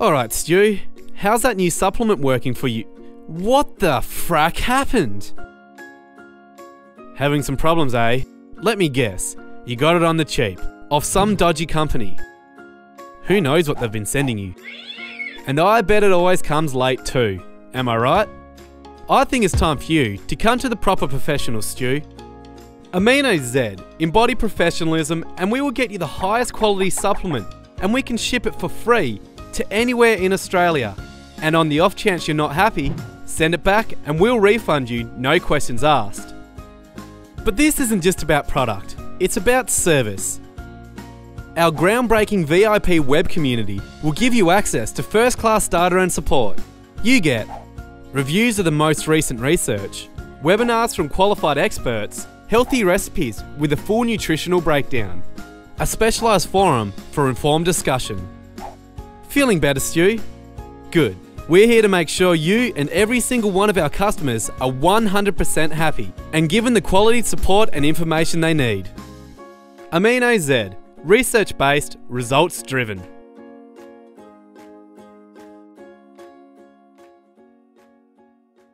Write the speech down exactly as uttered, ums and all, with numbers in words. Alright, Stewie, how's that new supplement working for you? What the frack happened? Having some problems, eh? Let me guess, you got it on the cheap, off some dodgy company. Who knows what they've been sending you? And I bet it always comes late too, am I right? I think it's time for you to come to the proper professional, Stu. Amino Z, embody professionalism, and we will get you the highest quality supplement, and we can ship it for free to anywhere in Australia. And on the off chance you're not happy, send it back and we'll refund you, no questions asked. But this isn't just about product, it's about service. Our groundbreaking V I P web community will give you access to first-class data and support. You get reviews of the most recent research, webinars from qualified experts, healthy recipes with a full nutritional breakdown, a specialised forum for informed discussion. Feeling better, Stu? Good. We're here to make sure you and every single one of our customers are one hundred percent happy and given the quality support and information they need. Amino Z. Research-based, results-driven.